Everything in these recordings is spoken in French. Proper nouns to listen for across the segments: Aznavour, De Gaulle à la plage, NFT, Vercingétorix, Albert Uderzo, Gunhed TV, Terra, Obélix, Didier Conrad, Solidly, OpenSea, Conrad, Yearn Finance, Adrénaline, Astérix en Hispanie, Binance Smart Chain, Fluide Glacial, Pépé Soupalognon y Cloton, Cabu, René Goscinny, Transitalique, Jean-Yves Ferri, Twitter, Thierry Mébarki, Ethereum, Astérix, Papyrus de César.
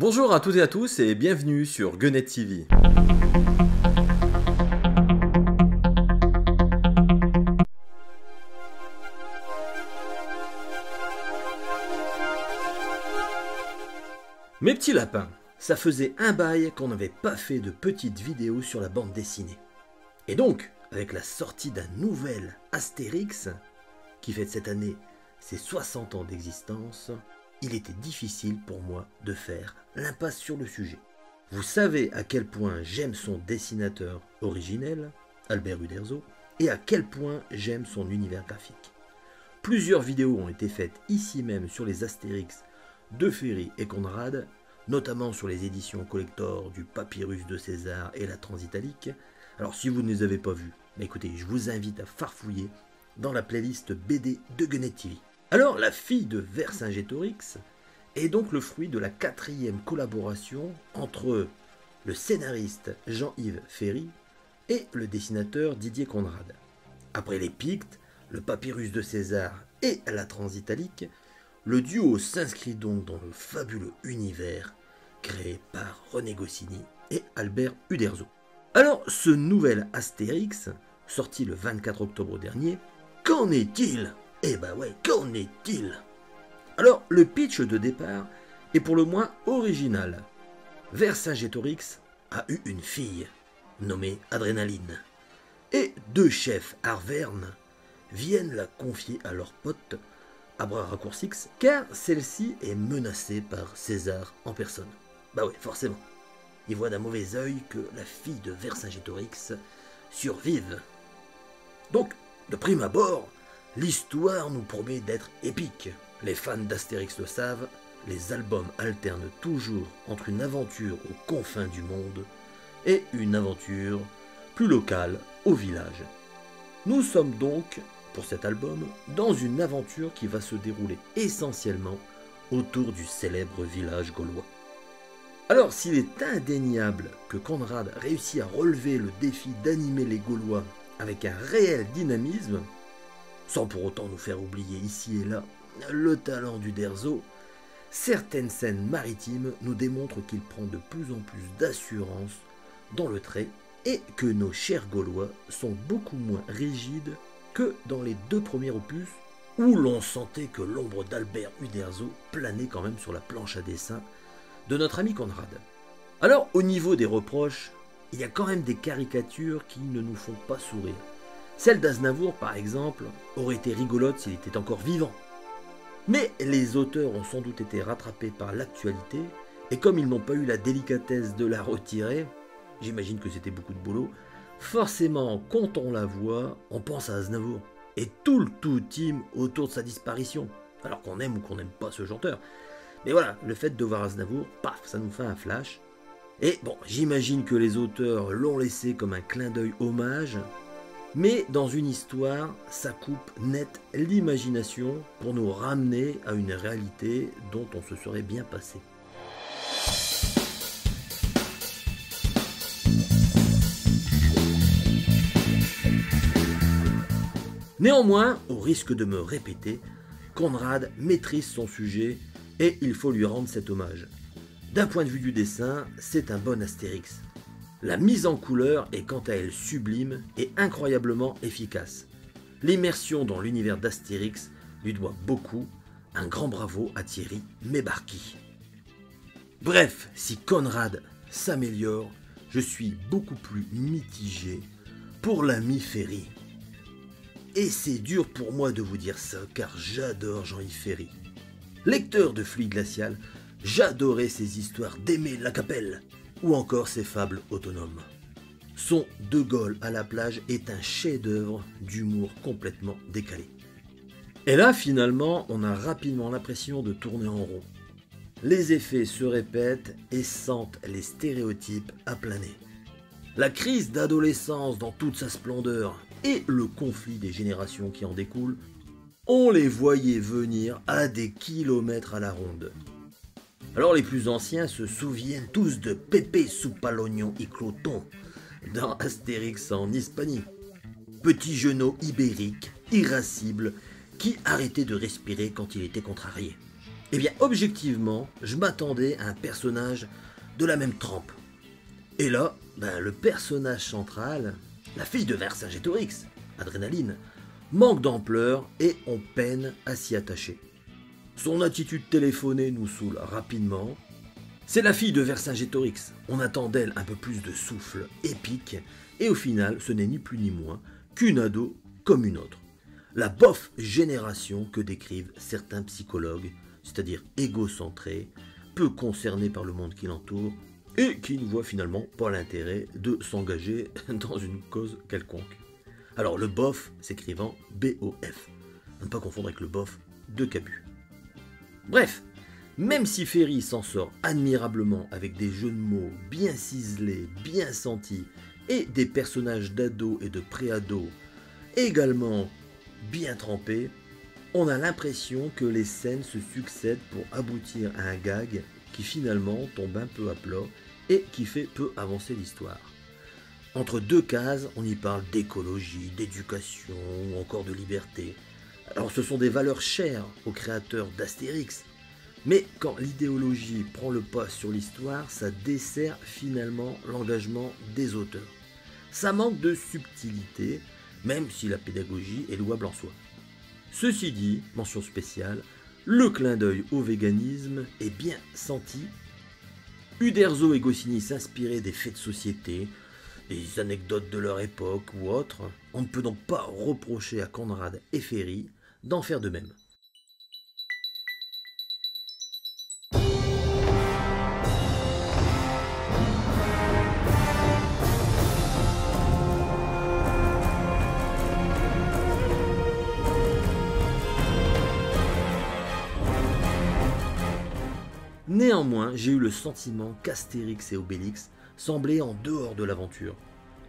Bonjour à toutes et à tous et bienvenue sur Gunhed TV. Mes petits lapins, ça faisait un bail qu'on n'avait pas fait de petites vidéos sur la bande dessinée. Et donc, avec la sortie d'un nouvel Astérix, qui fête cette année ses 60 ans d'existence, il était difficile pour moi de faire l'impasse sur le sujet. Vous savez à quel point j'aime son dessinateur originel, Albert Uderzo, et à quel point j'aime son univers graphique. Plusieurs vidéos ont été faites ici même sur les Astérix de Ferri et Conrad, notamment sur les éditions collector du Papyrus de César et la Transitalique. Alors si vous ne les avez pas vues, écoutez, je vous invite à farfouiller dans la playlist BD de Gunhed TV. Alors, la fille de Vercingétorix est donc le fruit de la quatrième collaboration entre le scénariste Jean-Yves Ferri et le dessinateur Didier Conrad. Après les Pictes, le Papyrus de César et la Transitalique, le duo s'inscrit donc dans le fabuleux univers créé par René Goscinny et Albert Uderzo. Alors, ce nouvel Astérix, sorti le 24 octobre dernier, qu'en est-il ? Eh ben ouais, qu'en est-il? Alors, le pitch de départ est pour le moins original. Vercingétorix a eu une fille, nommée Adrénaline, et deux chefs arvernes viennent la confier à leur pote, à bras raccourcis, car celle-ci est menacée par César en personne. Bah ouais, forcément. Ils voient d'un mauvais œil que la fille de Vercingétorix survive. Donc, de prime abord, l'histoire nous promet d'être épique. Les fans d'Astérix le savent, les albums alternent toujours entre une aventure aux confins du monde et une aventure plus locale au village. Nous sommes donc, pour cet album, dans une aventure qui va se dérouler essentiellement autour du célèbre village gaulois. Alors s'il est indéniable que Conrad réussit à relever le défi d'animer les Gaulois avec un réel dynamisme, sans pour autant nous faire oublier ici et là le talent d'Uderzo, certaines scènes maritimes nous démontrent qu'il prend de plus en plus d'assurance dans le trait et que nos chers Gaulois sont beaucoup moins rigides que dans les deux premiers opus où l'on sentait que l'ombre d'Albert Uderzo planait quand même sur la planche à dessin de notre ami Conrad. Alors au niveau des reproches, il y a quand même des caricatures qui ne nous font pas sourire. Celle d'Aznavour, par exemple, aurait été rigolote s'il était encore vivant. Mais les auteurs ont sans doute été rattrapés par l'actualité, et comme ils n'ont pas eu la délicatesse de la retirer, j'imagine que c'était beaucoup de boulot, forcément, quand on la voit, on pense à Aznavour, et tout le tout team autour de sa disparition, alors qu'on aime ou qu'on n'aime pas ce chanteur. Mais voilà, le fait de voir Aznavour, paf, ça nous fait un flash. Et bon, j'imagine que les auteurs l'ont laissé comme un clin d'œil hommage, mais dans une histoire, ça coupe net l'imagination pour nous ramener à une réalité dont on se serait bien passé. Néanmoins, au risque de me répéter, Conrad maîtrise son sujet et il faut lui rendre cet hommage. D'un point de vue du dessin, c'est un bon Astérix. La mise en couleur est quant à elle sublime et incroyablement efficace. L'immersion dans l'univers d'Astérix lui doit beaucoup. Un grand bravo à Thierry Mébarki. Bref, si Conrad s'améliore, je suis beaucoup plus mitigé pour l'ami Ferri. Et c'est dur pour moi de vous dire ça car j'adore Jean-Yves Ferri. Lecteur de Fluide Glacial, j'adorais ses histoires d'aimer la capelle, ou encore ses fables autonomes. Son De Gaulle à la plage est un chef-d'œuvre d'humour complètement décalé. Et là, finalement, on a rapidement l'impression de tourner en rond. Les effets se répètent et sentent les stéréotypes à plein nez. La crise d'adolescence dans toute sa splendeur et le conflit des générations qui en découle, on les voyait venir à des kilomètres à la ronde. Alors les plus anciens se souviennent tous de Pépé Soupalognon y Cloton dans Astérix en Hispanie. Petit genou ibérique, irascible, qui arrêtait de respirer quand il était contrarié. Eh bien, objectivement, je m'attendais à un personnage de la même trempe. Et là, le personnage central, la fille de Vercingétorix, Adrénaline, manque d'ampleur et on peine à s'y attacher. Son attitude téléphonée nous saoule rapidement. C'est la fille de Vercingétorix, on attend d'elle un peu plus de souffle épique, et au final, ce n'est ni plus ni moins qu'une ado comme une autre. La bof génération que décrivent certains psychologues, c'est-à-dire égocentrés, peu concernés par le monde qui l'entoure, et qui ne voient finalement pas l'intérêt de s'engager dans une cause quelconque. Alors le bof s'écrivant B-O-F, à ne pas confondre avec le bof de Cabu. Bref, même si Ferri s'en sort admirablement avec des jeux de mots bien ciselés, bien sentis, et des personnages d'ados et de pré-ados également bien trempés, on a l'impression que les scènes se succèdent pour aboutir à un gag qui finalement tombe un peu à plat et qui fait peu avancer l'histoire. Entre deux cases, on y parle d'écologie, d'éducation ou encore de liberté. Alors ce sont des valeurs chères aux créateurs d'Astérix, mais quand l'idéologie prend le pas sur l'histoire, ça dessert finalement l'engagement des auteurs. Ça manque de subtilité, même si la pédagogie est louable en soi. Ceci dit, mention spéciale, le clin d'œil au véganisme est bien senti. Uderzo et Goscinny s'inspiraient des faits de société, des anecdotes de leur époque ou autres. On ne peut donc pas reprocher à Conrad et Ferri d'en faire de même. Néanmoins, j'ai eu le sentiment qu'Astérix et Obélix semblaient en dehors de l'aventure,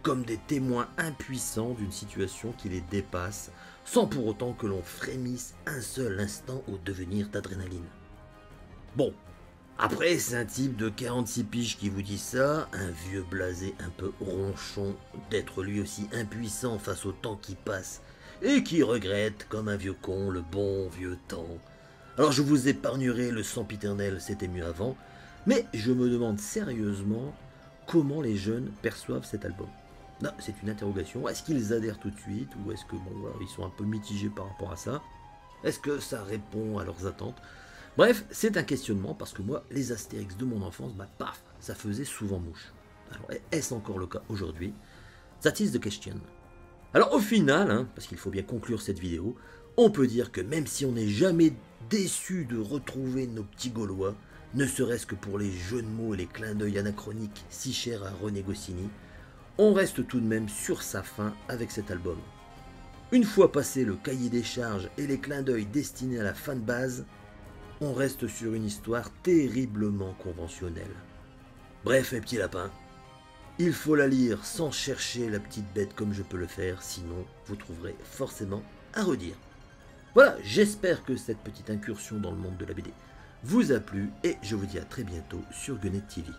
comme des témoins impuissants d'une situation qui les dépasse, sans pour autant que l'on frémisse un seul instant au devenir d'Adrénaline. Bon, après c'est un type de 46 piges qui vous dit ça, un vieux blasé un peu ronchon d'être lui aussi impuissant face au temps qui passe, et qui regrette comme un vieux con le bon vieux temps. Alors je vous épargnerai le sempiternel, c'était mieux avant, mais je me demande sérieusement comment les jeunes perçoivent cet album. Non, c'est une interrogation. Est-ce qu'ils adhèrent tout de suite ou est-ce que bon, ils sont un peu mitigés par rapport à ça? Est-ce que ça répond à leurs attentes? Bref, c'est un questionnement parce que moi, les Astérix de mon enfance, paf, ça faisait souvent mouche. Alors est-ce encore le cas aujourd'hui? That is the question. Alors au final, parce qu'il faut bien conclure cette vidéo, on peut dire que même si on n'est jamais déçu de retrouver nos petits Gaulois, ne serait-ce que pour les jeux de mots et les clins d'œil anachroniques si chers à René Goscinny, on reste tout de même sur sa fin avec cet album. Une fois passé le cahier des charges et les clins d'œil destinés à la fanbase, on reste sur une histoire terriblement conventionnelle. Bref, mes petits lapins, il faut la lire sans chercher la petite bête comme je peux le faire, sinon vous trouverez forcément à redire. Voilà, j'espère que cette petite incursion dans le monde de la BD vous a plu et je vous dis à très bientôt sur Gunhed TV.